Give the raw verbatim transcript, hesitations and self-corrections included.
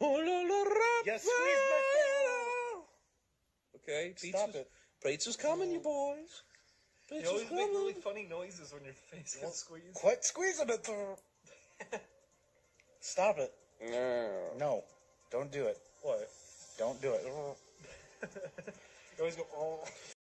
Yes, squeeze my phone. Okay, stop it. Pizza's coming, you boys. Pizza's you always coming. Make really funny noises when your face gets well, squeezed. Quit squeezing it. Stop it. No. No. Don't do it. What? Don't do it. You always go, oh.